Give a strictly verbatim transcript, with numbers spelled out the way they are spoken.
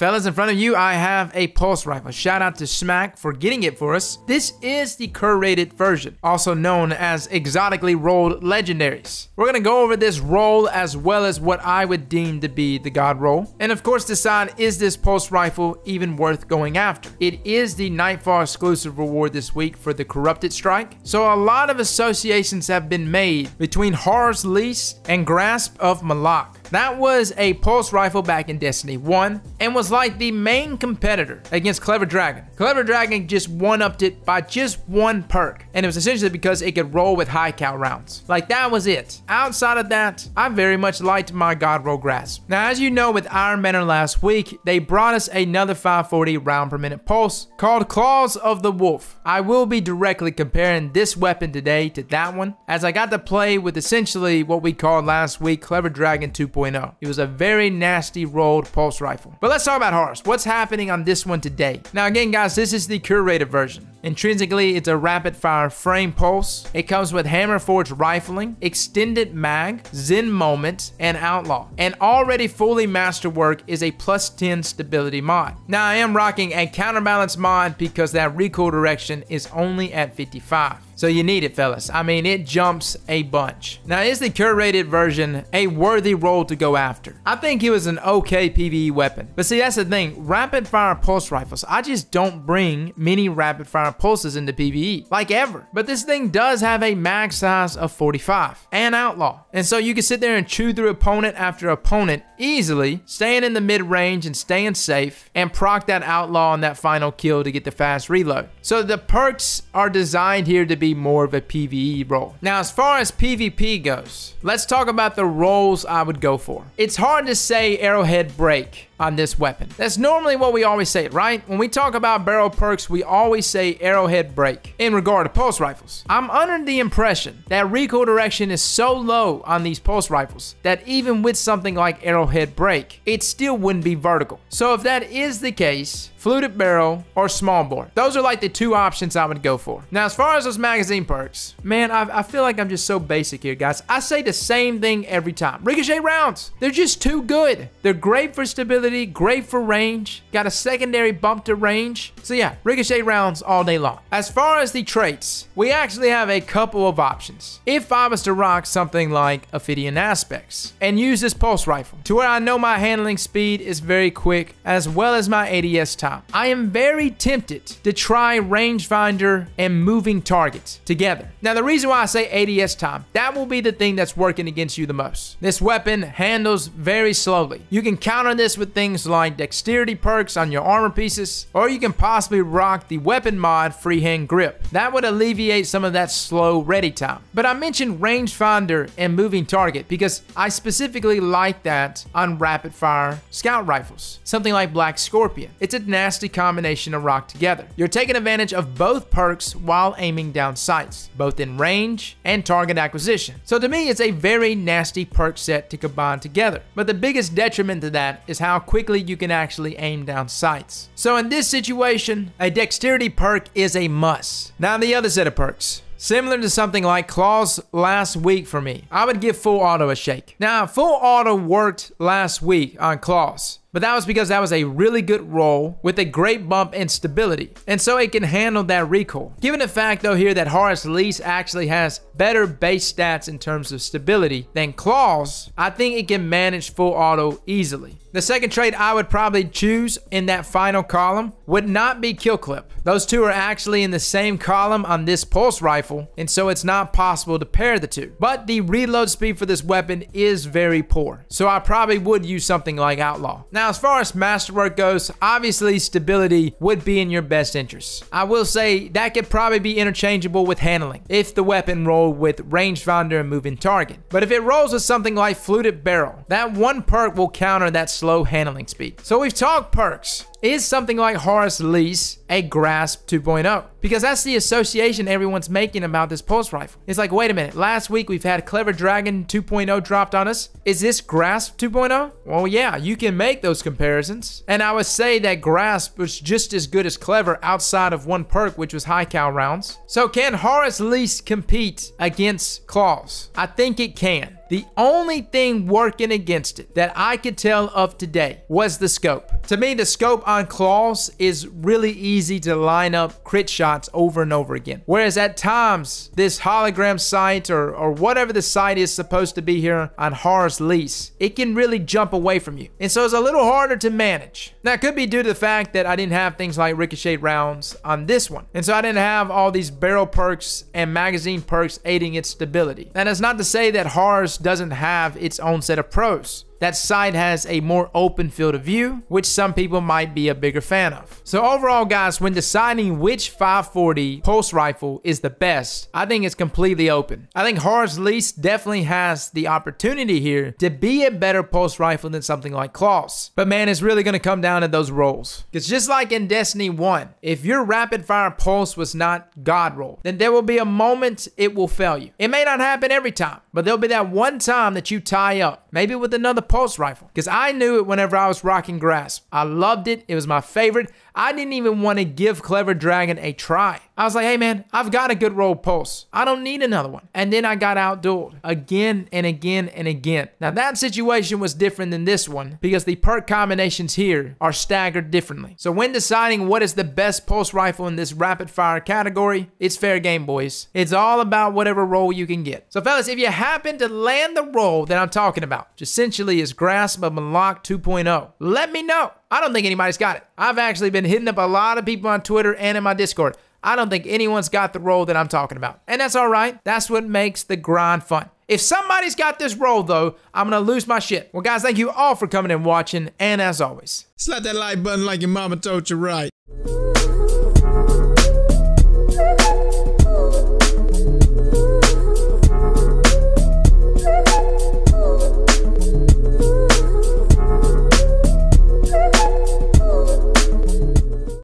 Fellas, in front of you, I have a Pulse Rifle. Shout out to Smack for getting it for us. This is the curated version, also known as Exotically Rolled Legendaries. We're gonna go over this roll as well as what I would deem to be the God roll. And of course, decide, is this Pulse Rifle even worth going after? It is the Nightfall exclusive reward this week for the Corrupted Strike. So a lot of associations have been made between Horror's Least and Grasp of Malak. That was a Pulse Rifle back in Destiny one and was like the main competitor against Clever Dragon. Clever Dragon just one-upped it by just one perk, and it was essentially because it could roll with high cal rounds. Like, that was it. Outside of that, I very much liked my God roll Grasp. Now, as you know, with Iron Manor last week, they brought us another five forty round per minute pulse called Claws of the Wolf. I will be directly comparing this weapon today to that one, as I got to play with essentially what we called last week Clever Dragon two point oh. It was a very nasty rolled Pulse Rifle. But let's talk about Horus. What's happening on this one today? Now again, guys, this is the curated version. Intrinsically, it's a rapid fire frame pulse. It comes with hammer forged rifling, extended mag, zen moment, and outlaw. And already fully masterwork is a plus ten stability mod. Now I am rocking a counterbalance mod because that recoil direction is only at fifty-five. So you need it, fellas. I mean, it jumps a bunch. Now, is the curated version a worthy roll to go after? I think it was an okay PvE weapon. But see, that's the thing. Rapid fire pulse rifles. I just don't bring many rapid fire pulses into PvE. Like ever. But this thing does have a mag size of forty-five. And outlaw. And so you can sit there and chew through opponent after opponent easily. Staying in the mid range and staying safe. And proc that outlaw on that final kill to get the fast reload. So the perks are designed here to be more of a PvE role. Now, as far as PvP goes, let's talk about the roles I would go for. It's hard to say arrowhead break on this weapon. That's normally what we always say, right? When we talk about barrel perks, we always say arrowhead break in regard to pulse rifles. I'm under the impression that recoil direction is so low on these pulse rifles that even with something like arrowhead break, it still wouldn't be vertical. So if that is the case, fluted barrel or small bore. Those are like the two options I would go for. Now, as far as those magazine perks, man, I, I feel like I'm just so basic here, guys. I say the same thing every time. Ricochet rounds, they're just too good. They're great for stability, great for range, got a secondary bump to range. So yeah, ricochet rounds all day long. As far as the traits, we actually have a couple of options. If I was to rock something like Ophidian Aspects and use this pulse rifle to where I know my handling speed is very quick as well as my A D S time, I am very tempted to try rangefinder and moving targets together. Now the reason why I say A D S time, that will be the thing that's working against you the most. This weapon handles very slowly. You can counter this with things things like dexterity perks on your armor pieces, or you can possibly rock the weapon mod freehand grip. That would alleviate some of that slow ready time. But I mentioned rangefinder and moving target because I specifically like that on rapid fire scout rifles, something like Black Scorpion. It's a nasty combination to rock together. You're taking advantage of both perks while aiming down sights, both in range and target acquisition. So to me, it's a very nasty perk set to combine together. But the biggest detriment to that is how quickly you can actually aim down sights. So in this situation, a dexterity perk is a must. Now the other set of perks, similar to something like Claws last week for me, I would give full auto a shake. Now, full auto worked last week on Claws, but that was because that was a really good roll with a great bump in stability, and so it can handle that recoil. Given the fact though here that Horus Lease actually has better base stats in terms of stability than Claws, I think it can manage full auto easily. The second trait I would probably choose in that final column would not be kill clip. Those two are actually in the same column on this pulse rifle, and so it's not possible to pair the two. But the reload speed for this weapon is very poor, so I probably would use something like outlaw. Now, Now, as far as masterwork goes, obviously stability would be in your best interest. I will say that could probably be interchangeable with handling if the weapon rolled with rangefinder and moving target. But if it rolls with something like fluted barrel, that one perk will counter that slow handling speed. So we've talked perks. Is something like Horus Lease a Grasp two point oh? Because that's the association everyone's making about this pulse rifle. It's like, wait a minute, last week we've had Clever Dragon two point oh dropped on us. Is this Grasp two point oh? Well, yeah, you can make those comparisons. And I would say that Grasp was just as good as Clever outside of one perk, which was high cal rounds. So can Horus Lease compete against Claws? I think it can. The only thing working against it that I could tell of today was the scope. To me, the scope on Claws is really easy to line up crit shots over and over again. Whereas at times, this hologram sight or, or whatever the sight is supposed to be here on Horror's Least, it can really jump away from you. And so it's a little harder to manage. Now, it could be due to the fact that I didn't have things like ricochet rounds on this one. And so I didn't have all these barrel perks and magazine perks aiding its stability. And that's not to say that Horror's doesn't have its own set of pros. That side has a more open field of view, which some people might be a bigger fan of. So overall, guys, when deciding which five forty pulse rifle is the best, I think it's completely open. I think Horror's Least definitely has the opportunity here to be a better pulse rifle than something like Claws. But man, it's really gonna come down to those rolls. Because just like in Destiny one, if your rapid fire pulse was not God roll, then there will be a moment it will fail you. It may not happen every time, but there'll be that one time that you tie up, maybe with another pulse rifle, because I knew it whenever I was rocking Grasp. I loved it. It was my favorite. I didn't even want to give Clever Dragon a try. I was like, hey man, I've got a good roll pulse. I don't need another one. And then I got outdueled again and again and again. Now that situation was different than this one because the perk combinations here are staggered differently. So when deciding what is the best pulse rifle in this rapid fire category, it's fair game, boys. It's all about whatever roll you can get. So fellas, if you happen to land the roll that I'm talking about, which essentially is Grasp of Malak two point oh, let me know. I don't think anybody's got it. I've actually been hitting up a lot of people on Twitter and in my Discord. I don't think anyone's got the role that I'm talking about. And that's all right. That's what makes the grind fun. If somebody's got this role, though, I'm going to lose my shit. Well, guys, thank you all for coming and watching. And as always, slap that like button like your mama told you right.